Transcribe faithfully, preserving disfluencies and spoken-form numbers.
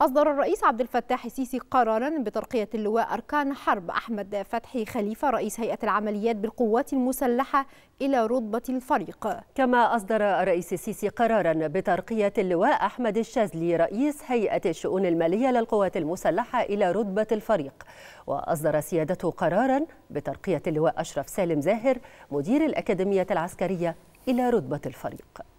أصدر الرئيس عبد الفتاح السيسي قرارا بترقية اللواء أركان حرب أحمد فتحي خليفة رئيس هيئة العمليات بالقوات المسلحة إلى رتبة الفريق. كما أصدر الرئيس السيسي قرارا بترقية اللواء أحمد الشاذلي رئيس هيئة الشؤون المالية للقوات المسلحة إلى رتبة الفريق. وأصدر سيادته قرارا بترقية اللواء أشرف سالم زاهر مدير الأكاديمية العسكرية إلى رتبة الفريق.